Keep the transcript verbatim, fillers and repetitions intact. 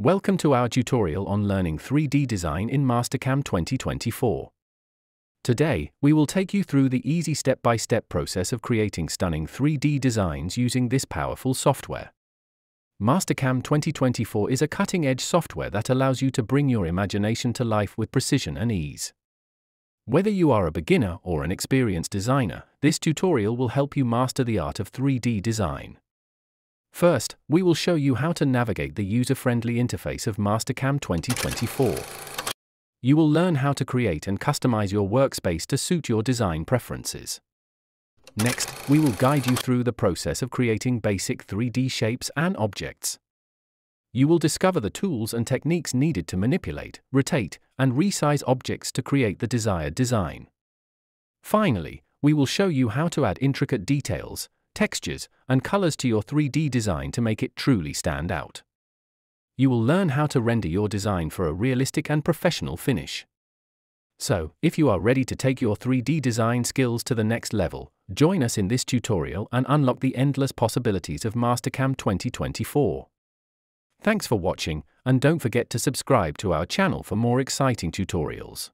Welcome to our tutorial on learning three D design in Mastercam twenty twenty-four. Today, we will take you through the easy step-by-step process of creating stunning three D designs using this powerful software. Mastercam twenty twenty-four is a cutting-edge software that allows you to bring your imagination to life with precision and ease. Whether you are a beginner or an experienced designer, this tutorial will help you master the art of three D design. First, we will show you how to navigate the user-friendly interface of Mastercam twenty twenty-four. You will learn how to create and customize your workspace to suit your design preferences. Next, we will guide you through the process of creating basic three D shapes and objects. You will discover the tools and techniques needed to manipulate, rotate, and resize objects to create the desired design. Finally, we will show you how to add intricate details, textures, and colors to your three D design to make it truly stand out. You will learn how to render your design for a realistic and professional finish. So, if you are ready to take your three D design skills to the next level, join us in this tutorial and unlock the endless possibilities of Mastercam twenty twenty-four. Thanks for watching, and don't forget to subscribe to our channel for more exciting tutorials.